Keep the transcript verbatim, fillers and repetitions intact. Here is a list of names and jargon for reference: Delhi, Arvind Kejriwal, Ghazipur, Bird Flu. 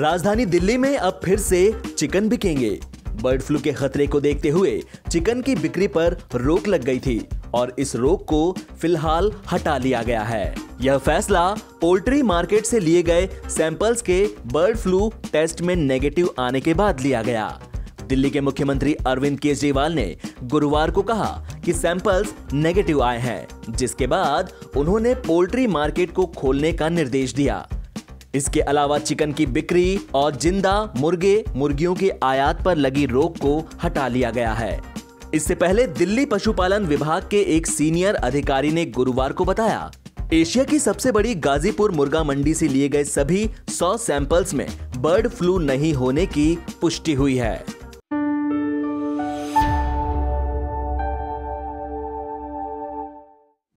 राजधानी दिल्ली में अब फिर से चिकन बिकेंगे। बर्ड फ्लू के खतरे को देखते हुए चिकन की बिक्री पर रोक लग गई थी और इस रोक को फिलहाल हटा लिया गया है। यह फैसला पोल्ट्री मार्केट से लिए गए सैंपल्स के बर्ड फ्लू टेस्ट में नेगेटिव आने के बाद लिया गया। दिल्ली के मुख्यमंत्री अरविंद केजरीवाल ने गुरुवार को कहा कि सैंपल्स नेगेटिव आए हैं, जिसके बाद उन्होंने पोल्ट्री मार्केट को खोलने का निर्देश दिया। इसके अलावा चिकन की बिक्री और जिंदा मुर्गे मुर्गियों के आयात पर लगी रोक को हटा लिया गया है। इससे पहले दिल्ली पशुपालन विभाग के एक सीनियर अधिकारी ने गुरुवार को बताया, एशिया की सबसे बड़ी गाजीपुर मुर्गा मंडी से लिए गए सभी सौ सैंपल्स में बर्ड फ्लू नहीं होने की पुष्टि हुई है।